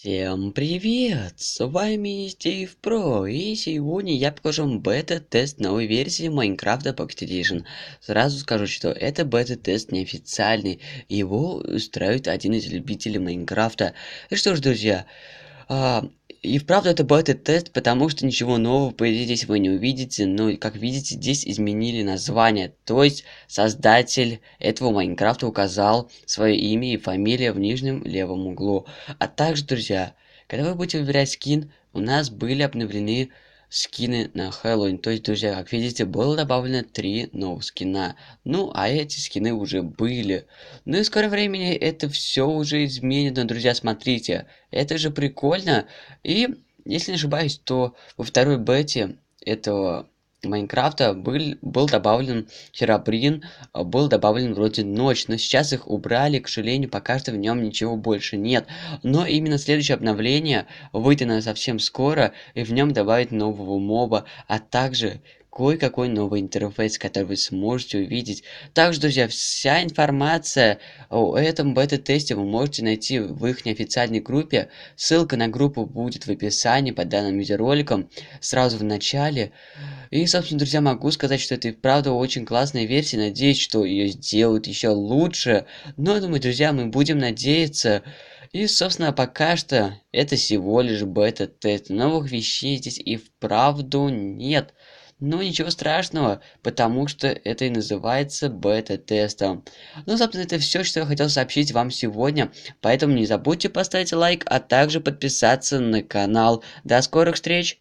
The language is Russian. Всем привет! С вами Стив Про, и сегодня я покажу вам бета-тест новой версии Майнкрафта Покет Эдишн. Сразу скажу, что это бета-тест неофициальный, его устраивает один из любителей Майнкрафта. И что ж, друзья, и вправду это бета-тест, потому что ничего нового, по идее, здесь вы не увидите, но, как видите, здесь изменили название. То есть, создатель этого Майнкрафта указал свое имя и фамилию в нижнем левом углу. А также, друзья, когда вы будете выбирать скин, у нас были обновлены скины на Хэллоуин. То есть, друзья, как видите, было добавлено 3 новых скина. Ну, а эти скины уже были. Ну и в скором времени это все уже изменено, друзья, смотрите. Это же прикольно. И, если не ошибаюсь, то во второй бете этого Майнкрафта был добавлен Геробрин, был добавлен вроде ночь, но сейчас их убрали, к сожалению, пока что в нем ничего больше нет. Но именно следующее обновление выйдет совсем скоро, и в нем добавят нового моба, а также кое-какой новый интерфейс, который вы сможете увидеть. Также, друзья, вся информация о этом бета-тесте вы можете найти в их неофициальной группе. Ссылка на группу будет в описании под данным видеороликом, сразу в начале. И, собственно, друзья, могу сказать, что это и правда очень классная версия. Надеюсь, что ее сделают еще лучше. Но, думаю, друзья, мы будем надеяться. И, собственно, пока что это всего лишь бета-тест. Новых вещей здесь и вправду нет. Но ничего страшного, потому что это и называется бета-тестом. Ну, собственно, это все, что я хотел сообщить вам сегодня. Поэтому не забудьте поставить лайк, а также подписаться на канал. До скорых встреч!